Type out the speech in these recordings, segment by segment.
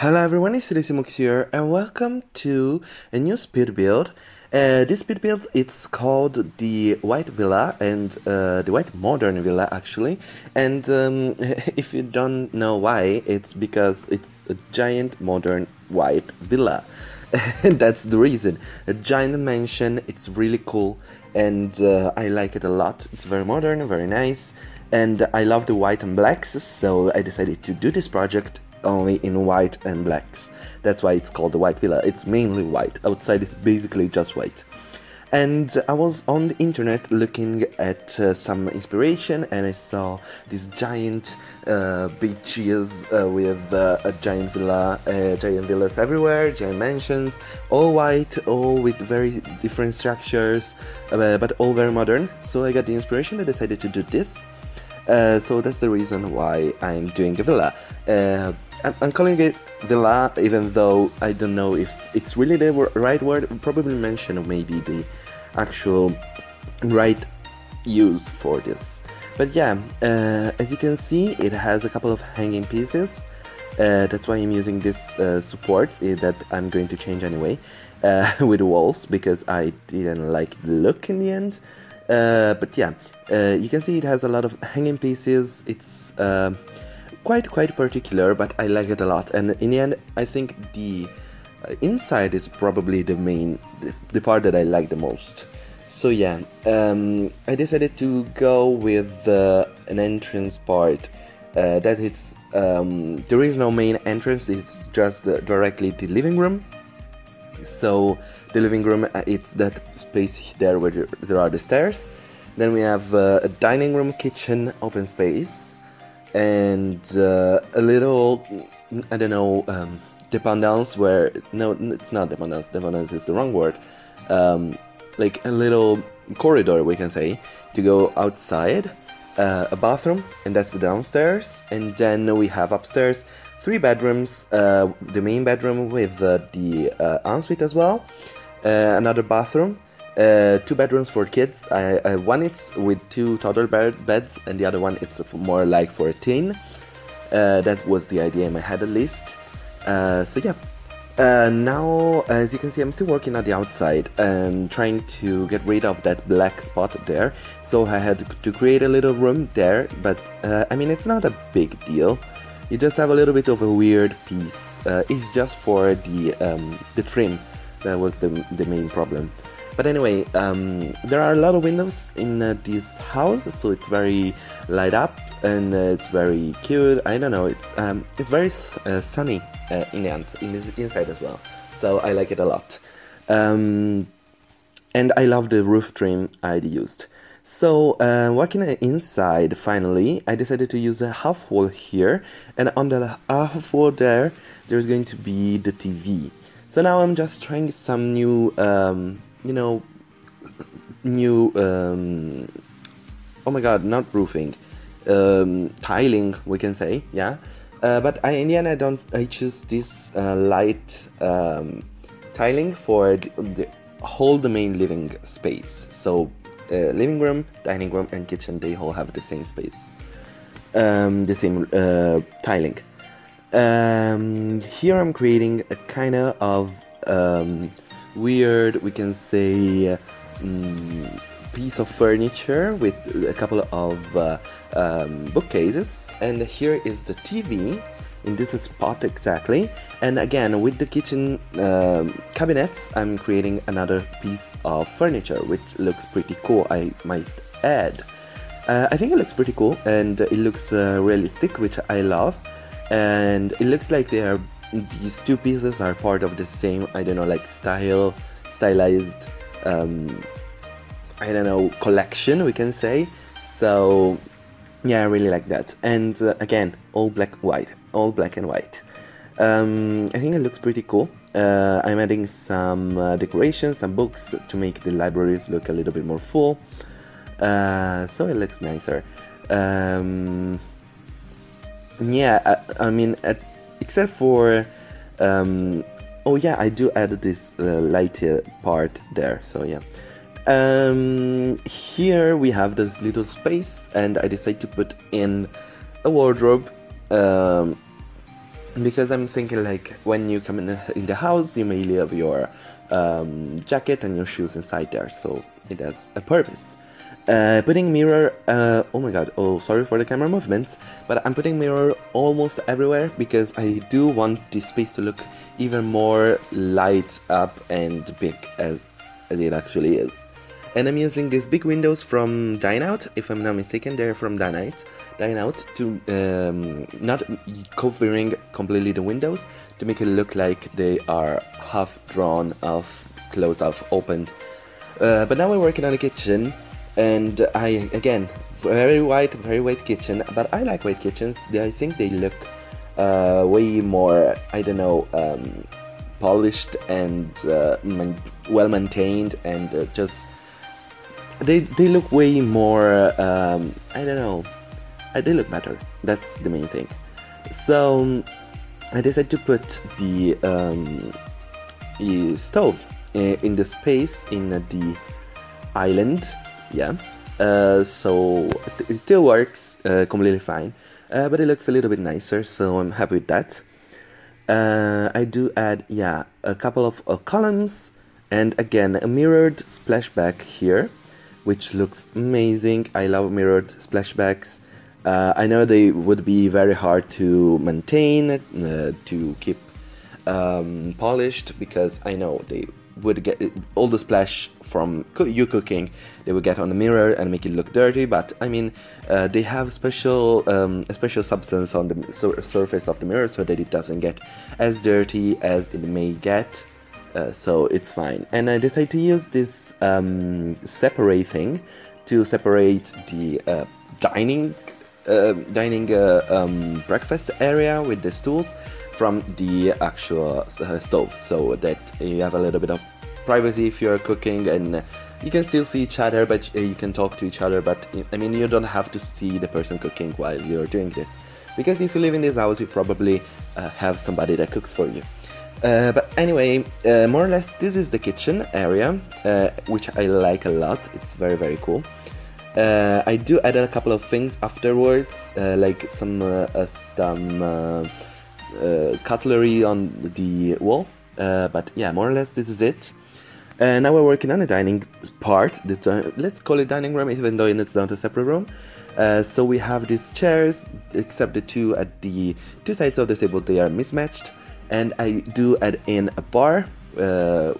Hello everyone, it's Silly Simmuz here, and welcome to a new speed build. This speed build, it's called the White Villa, and the White Modern Villa, actually. And if you don't know why, it's because it's a giant modern white villa. That's the reason. A giant mansion, it's really cool, and I like it a lot. It's very modern, very nice, and I love the white and blacks, so I decided to do this project only in white and blacks. That's why it's called the White Villa. It's mainly white. Outside is basically just white. And I was on the internet looking at some inspiration, and I saw these giant beaches with a giant villa, giant villas everywhere, giant mansions, all white, all with very different structures, but all very modern. So I got the inspiration and decided to do this. So that's the reason why I'm doing a villa. I'm calling it villa, even though I don't know if it's really the right word. Probably mention maybe the actual right use for this. But yeah, as you can see, it has a couple of hanging pieces. That's why I'm using this supports that I'm going to change anyway with walls, because I didn't like the look in the end. But yeah, you can see it has a lot of hanging pieces. It's quite particular, but I like it a lot. And in the end, I think the inside is probably the part that I like the most. So yeah, I decided to go with an entrance part. That it's there is no main entrance. It's just directly the living room. So the living room, it's that space there where there are the stairs. Then we have a dining room, kitchen, open space, and a little, I don't know, dependance where, no, it's not dependance, dependance is the wrong word, like a little corridor, we can say, to go outside, a bathroom, and that's the downstairs. And then we have upstairs 3 bedrooms, the main bedroom with the ensuite as well, another bathroom, 2 bedrooms for kids. One it's with 2 toddler beds, and the other one it's more like for a teen. That was the idea in my head, at least. So yeah, now as you can see, I'm still working on the outside and trying to get rid of that black spot there. So I had to create a little room there, but I mean, it's not a big deal. You just have a little bit of a weird piece. It's just for the trim. That was the main problem. But anyway, there are a lot of windows in this house, so it's very light up, and it's very cute. I don't know. It's very sunny inside as well. So I like it a lot. And I love the roof trim I used. So, working inside, finally, I decided to use a half wall here, and on the half wall there's going to be the TV. So now I'm just trying some new, oh my god, not roofing, tiling, we can say, yeah. But in the end, I choose this light tiling for the whole main living space. So. Living room, dining room, and kitchen, they all have the same space, the same tiling. Here I'm creating a kind of weird, we can say, piece of furniture with a couple of bookcases, and here is the TV in this spot exactly. And again, with the kitchen cabinets, I'm creating another piece of furniture, which looks pretty cool, I might add. I think it looks pretty cool, and it looks realistic, which I love. And it looks like these two pieces are part of the same, I don't know, like stylized, I don't know, collection, we can say. So yeah, I really like that. And again, all black and white. I think it looks pretty cool. I'm adding some decorations, some books, to make the libraries look a little bit more full, so it looks nicer. Yeah, I mean, except for oh yeah, I do add this light part there, so yeah. Here we have this little space, and I decided to put in a wardrobe, because I'm thinking, like, when you come in the house, you may leave your jacket and your shoes inside there, so it has a purpose. Putting mirror, oh my god, oh sorry for the camera movements, but I'm putting mirror almost everywhere because I do want this space to look even more light up and big as it actually is. And I'm using these big windows from Dine Out, if I'm not mistaken, they're from Dine Out, to not covering completely the windows, to make it look like they are half drawn, half closed, half opened. But now we're working on the kitchen, and again, very white kitchen, but I like white kitchens. I think they look way more, I don't know, polished and well maintained, and just they look way more, I don't know, they look better. That's the main thing. So I decided to put the stove in the space in the island. Yeah, so it still works completely fine, but it looks a little bit nicer, so I'm happy with that. I do add, yeah, a couple of columns, and again a mirrored splashback here, which looks amazing. I love mirrored splashbacks. I know they would be very hard to maintain, to keep polished, because I know they would get all the splash from you cooking, they would get on the mirror and make it look dirty, but I mean, they have special a special substance on the surface of the mirror so that it doesn't get as dirty as it may get, so it's fine. And I decided to use this separate thing to separate the dining breakfast area with the stools from the actual stove, so that you have a little bit of privacy if you're cooking, and you can still see each other, but you can talk to each other, but I mean, you don't have to see the person cooking while you're doing it, because if you live in this house you probably have somebody that cooks for you. But anyway, more or less this is the kitchen area, which I like a lot. It's very cool. I do add a couple of things afterwards, like some cutlery on the wall, but yeah, more or less this is it. And now we're working on the dining part, let's call it dining room, even though it's not a separate room. So we have these chairs, except the two at the two sides of the table, they are mismatched, and I do add in a bar,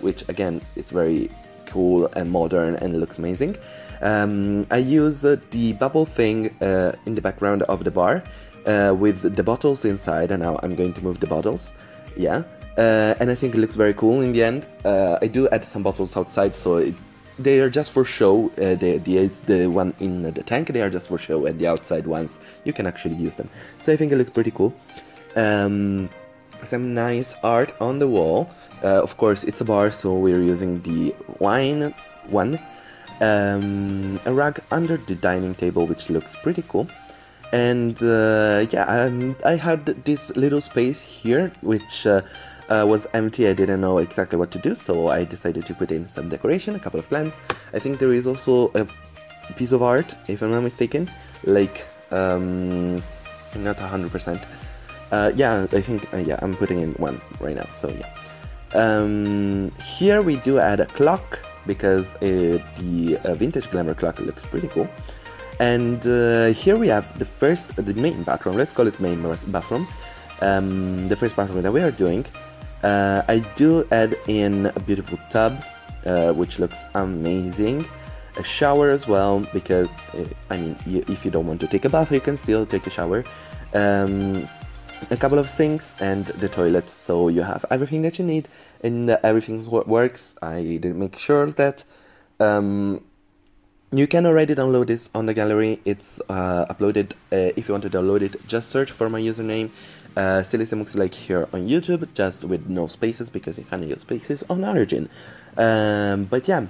which again, it's very cool and modern and looks amazing. I use the bubble thing in the background of the bar, with the bottles inside, and now I'm going to move the bottles, yeah, and I think it looks very cool in the end. I do add some bottles outside, so they are just for show. The one in the tank, they are just for show, and the outside ones, you can actually use them, so I think it looks pretty cool. Some nice art on the wall, of course it's a bar, so we're using the wine one. A rug under the dining table, which looks pretty cool. And yeah, I had this little space here, which was empty. I didn't know exactly what to do, so I decided to put in some decoration, a couple of plants. I think there is also a piece of art, if I'm not mistaken, like, I'm not 100%. Yeah, I think, yeah, I'm putting in one right now, so yeah. Here we do add a clock, because the vintage Glamour clock looks pretty cool. And here we have the main bathroom, let's call it main bathroom, the first bathroom that we are doing. I do add in a beautiful tub, which looks amazing, a shower as well, because, I mean, if you don't want to take a bath, you can still take a shower. A couple of sinks and the toilet, so you have everything that you need, and everything works. I did make sure that you can already download this on the gallery. It's uploaded. If you want to download it, just search for my username, Silly Simmuz, like here on YouTube, just with no spaces, because you can't use spaces on Origin. But yeah,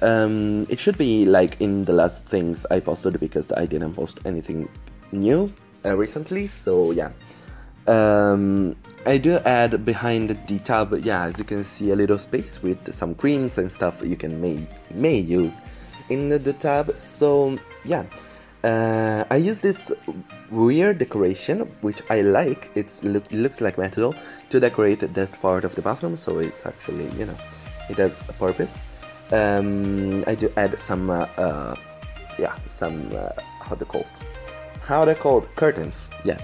it should be like in the last things I posted, because I didn't post anything new recently, so yeah. I do add behind the tub, yeah, as you can see, a little space with some creams and stuff you can may use in the tub, so yeah. I use this weird decoration, which I like. It looks like metal, to decorate that part of the bathroom, so it's actually, you know, it has a purpose. I do add some, how they're called, curtains, yeah,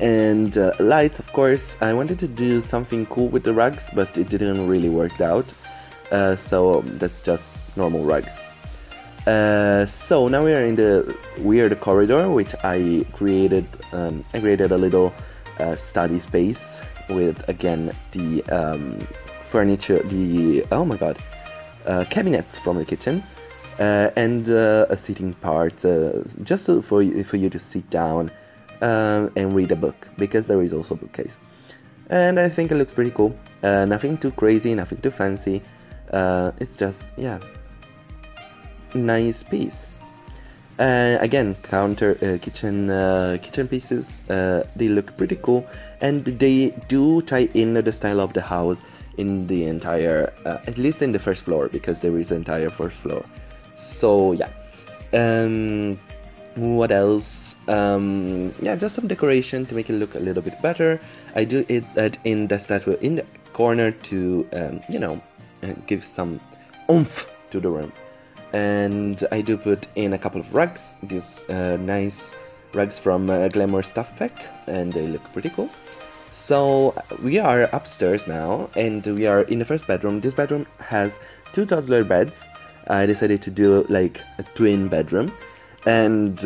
and lights, of course. I wanted to do something cool with the rugs, but it didn't really work out, so that's just normal rugs. So now we are in the weird corridor, which I created. I created a little study space with, again, the furniture, the, oh my god, cabinets from the kitchen, and a sitting part, just for you to sit down and read a book, because there is also a bookcase. And I think it looks pretty cool. Nothing too crazy, nothing too fancy. It's just, yeah, nice piece. Again, counter kitchen pieces. They look pretty cool, and they do tie in the style of the house in the entire, at least in the first floor, because there is an entire first floor. So yeah. What else? Yeah, just some decoration to make it look a little bit better. I do it in the statue in the corner to you know, give some oomph to the room. And I do put in a couple of rugs, these nice rugs from Glamour Stuff Pack, and they look pretty cool. So we are upstairs now, and we are in the first bedroom. This bedroom has two toddler beds. I decided to do like a twin bedroom, and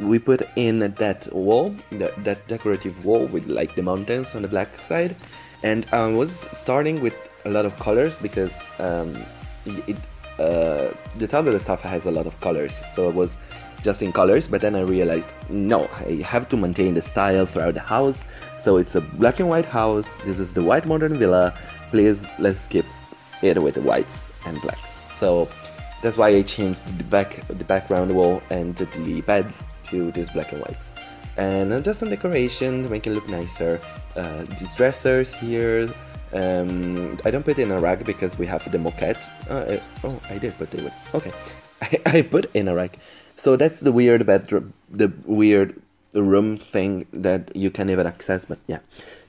we put in that wall, that decorative wall with like the mountains on the black side. And I was starting with a lot of colors, because the toddler stuff has a lot of colors, so I was just in colors. But then I realized, no, I have to maintain the style throughout the house, so it's a black and white house. This is the white modern villa. Please, let's skip it with the whites and blacks. So that's why I changed the background wall and the beds to these black and whites, and just some decoration to make it look nicer. These dressers here. I don't put in a rug because we have the moquette. Oh, I did put it. Okay, I put in a rug. So that's the weird bedroom, the weird room thing that you can even access. But yeah,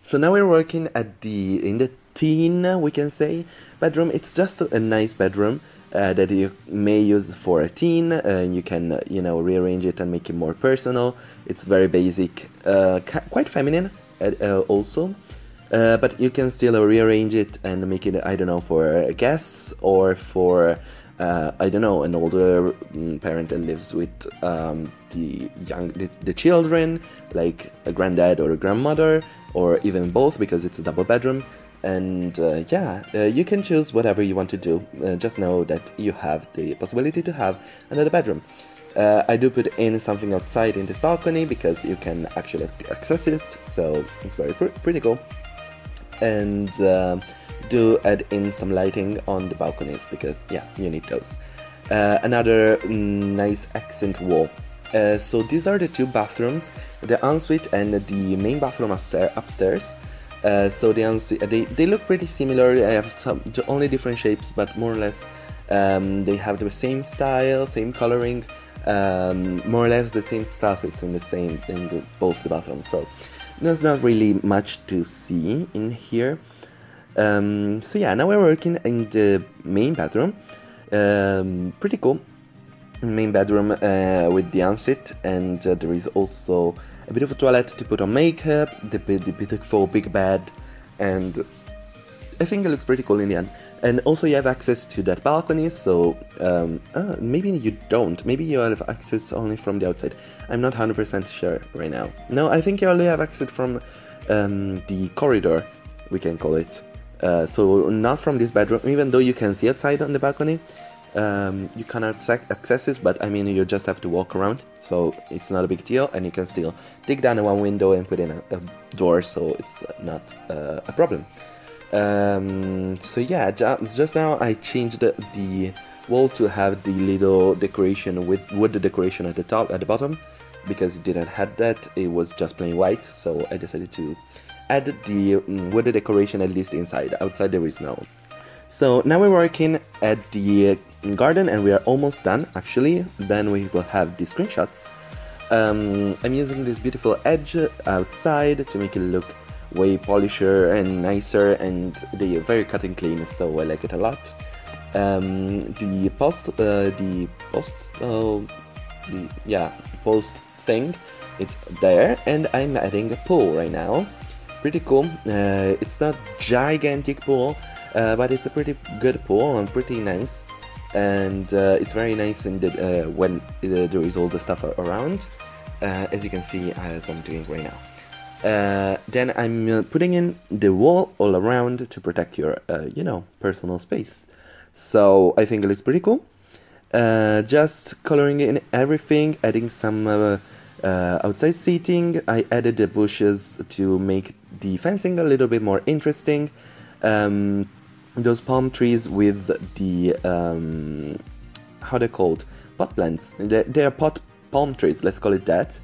so now we're working at the teen, we can say, bedroom. It's just a nice bedroom that you may use for a teen. You can you know, rearrange it and make it more personal. It's very basic, quite feminine also. But you can still rearrange it and make it, I don't know, for guests, or for, I don't know, an older parent that lives with the children, like a granddad or a grandmother, or even both, because it's a double bedroom. And yeah, you can choose whatever you want to do. Just know that you have the possibility to have another bedroom. I do put in something outside in this balcony, because you can actually access it, so it's very pretty cool. And do add in some lighting on the balconies, because yeah, you need those. Another nice accent wall. So these are the two bathrooms, the ensuite and the main bathroom upstairs. So the ensuite, they look pretty similar. I have some, only different shapes, but more or less they have the same style, same coloring, more or less the same stuff. It's in the same in both the bathrooms. So there's not really much to see in here. So yeah, now we're working in the main bedroom. Pretty cool. Main bedroom with the ensuite, and there is also a bit of a toilet to put on makeup, the beautiful big bed, and I think it looks pretty cool in the end. And also you have access to that balcony, so maybe you don't. Maybe you have access only from the outside. I'm not 100% sure right now. No, I think you only have access from the corridor, we can call it. So not from this bedroom, even though you can see outside on the balcony. You cannot access it, but I mean, you just have to walk around, so it's not a big deal. And you can still take down one window and put in a door, so it's not a problem. So yeah, just now I changed the wall to have the little decoration with the decoration at the top, at the bottom, because it didn't have that. It was just plain white, so I decided to add the with the decoration, at least inside. Outside there is no. So now we're working at the garden, and we are almost done actually. Then we will have the screenshots. I'm using this beautiful edge outside to make it look way polisher and nicer, and they are very cut and clean, so I like it a lot. The post thing, it's there, and I'm adding a pole right now. Pretty cool. It's not gigantic pole, but it's a pretty good pole and pretty nice. And it's very nice in the, when there is all the stuff around, as you can see as I'm doing right now. Then I'm putting in the wall all around to protect your, you know, personal space. So I think it looks pretty cool. Just coloring in everything, adding some outside seating. I added the bushes to make the fencing a little bit more interesting. Those palm trees with the, how they're called, pot plants. They're pot palm trees, let's call it that.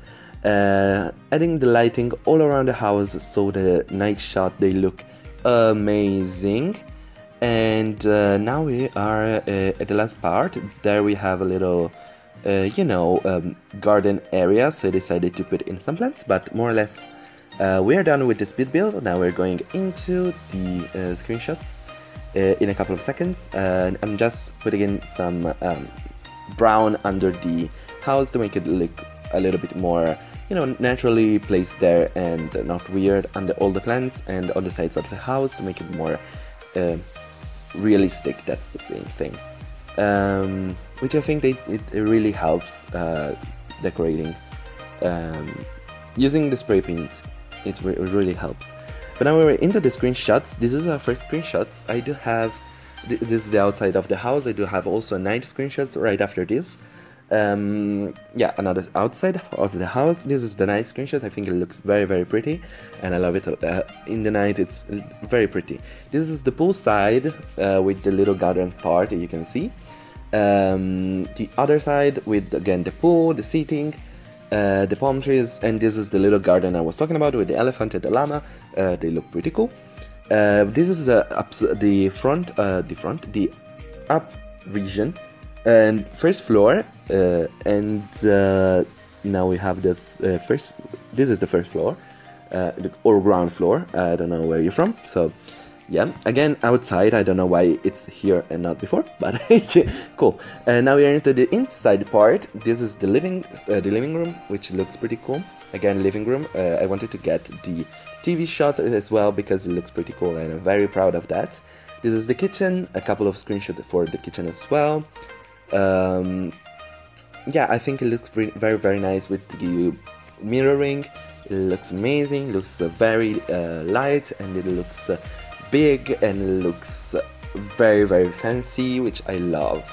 Adding the lighting all around the house so the night shot, they look amazing. And now we are at the last part. There we have a little, garden area, so I decided to put in some plants, but more or less we are done with the speed build. Now we're going into the screenshots. In a couple of seconds, and I'm just putting in some brown under the house to make it look a little bit more, you know, naturally placed there and not weird, under all the plants and on the sides of the house to make it more realistic. That's the main thing, which I think it really helps decorating. Using the spray paint, it really helps. But now we're into the screenshots. This is our first screenshots. I do have, this is the outside of the house. I do have also night screenshots right after this. Yeah, another outside of the house. This is the night screenshot. I think it looks very, very pretty, and I love it. In the night, it's very pretty. This is the poolside with the little garden part that you can see. The other side with, again, the pool, the seating, the palm trees, and this is the little garden I was talking about with the elephant and the llama. They look pretty cool. This is the up region and first floor. Now we have the first. This is the first floor, or ground floor. I don't know where you're from. So, yeah. Again, outside. I don't know why it's here and not before, but cool. Now we are into the inside part. This is the living room, which looks pretty cool. Again, living room. I wanted to get the TV shot as well because it looks pretty cool, and I'm very proud of that. This is the kitchen, a couple of screenshots for the kitchen as well. Yeah, I think it looks very, very nice with the mirroring. It looks amazing, looks very light, and it looks big, and it looks very, very fancy, which I love.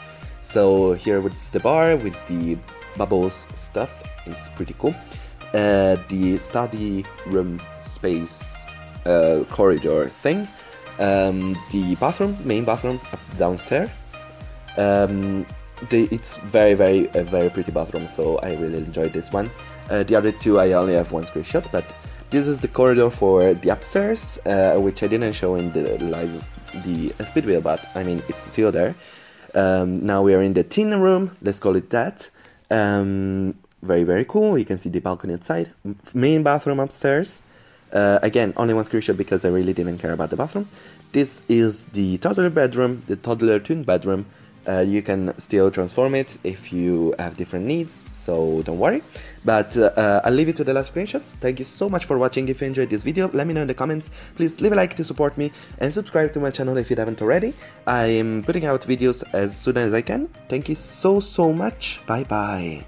So here was the bar with the bubbles stuff. It's pretty cool. The study room space corridor thing, the bathroom, main bathroom up downstairs. It's very, very, very pretty bathroom, so I really enjoyed this one. The other two, I only have one screenshot, but this is the corridor for the upstairs, which I didn't show in the speed build, but I mean, it's still there. Now we are in the tin room, let's call it that. Very, very cool. You can see the balcony outside, main bathroom upstairs. Again, only one screenshot because I really didn't care about the bathroom. This is the toddler bedroom, the toddler twin bedroom. You can still transform it if you have different needs, so don't worry. But I'll leave it to the last screenshots. Thank you so much for watching. If you enjoyed this video, let me know in the comments. Please leave a like to support me and subscribe to my channel if you haven't already. I am putting out videos as soon as I can. Thank you so, so much. Bye bye.